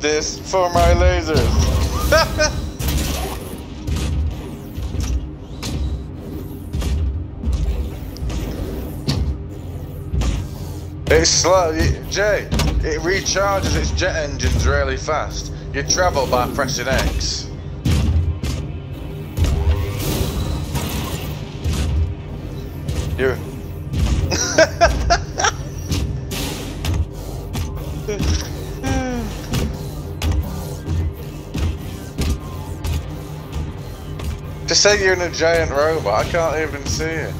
this for my lasers. Jay, it recharges its jet engines really fast. You travel by pressing X. You. To say you're in a giant robot, I can't even see it.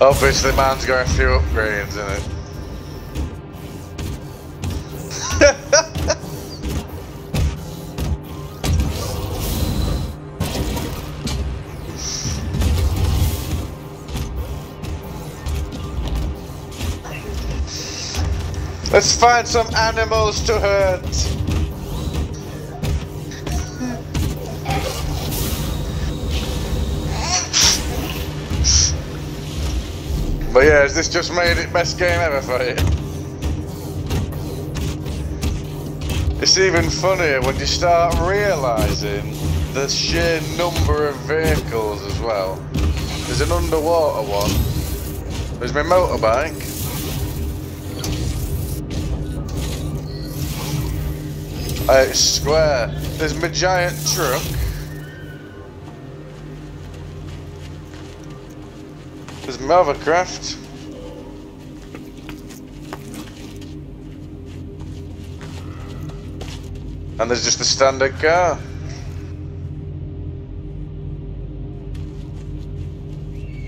Obviously, man's got a few upgrades in it. Let's find some animals to hurt. But yeah, has this just made it best game ever for you? It's even funnier when you start realising the sheer number of vehicles as well. There's an underwater one. There's my motorbike. It's square. There's my giant truck. There's my other craft. And there's just the standard car.